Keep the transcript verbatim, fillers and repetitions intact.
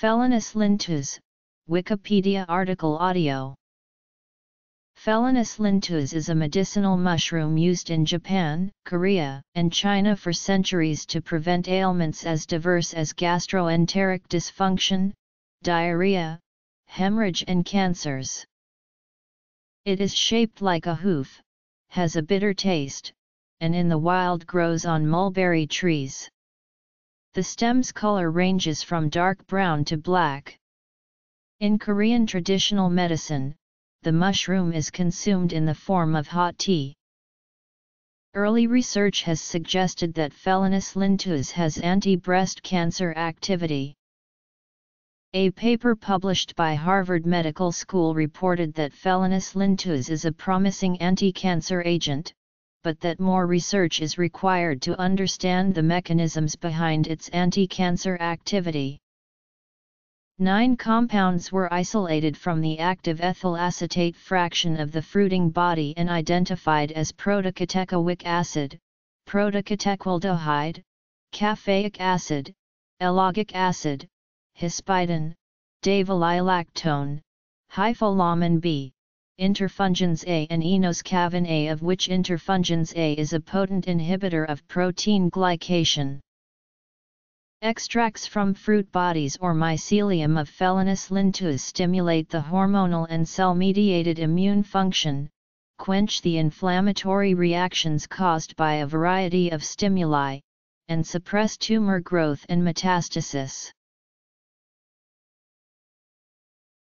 Phellinus linteus, Wikipedia article audio. Phellinus linteus is a medicinal mushroom used in Japan, Korea, and China for centuries to prevent ailments as diverse as gastroenteric dysfunction, diarrhea, hemorrhage and cancers. It is shaped like a hoof, has a bitter taste, and in the wild grows on mulberry trees. The stem's color ranges from dark brown to black. In Korean traditional medicine, the mushroom is consumed in the form of hot tea. Early research has suggested that Phellinus linteus has anti-breast cancer activity. A paper published by Harvard Medical School reported that Phellinus linteus is a promising anti-cancer agent, but that more research is required to understand the mechanisms behind its anti-cancer activity. Nine compounds were isolated from the active ethyl acetate fraction of the fruiting body and identified as protocatechuic acid, protocatechaldehyde, caffeic acid, ellagic acid, hispidin, davallylactone, hypholamin B, interfungins A and Enoscavin A, of which interfungins A is a potent inhibitor of protein glycation. Extracts from fruit bodies or mycelium of Phellinus linteus stimulate the hormonal and cell-mediated immune function, quench the inflammatory reactions caused by a variety of stimuli, and suppress tumor growth and metastasis.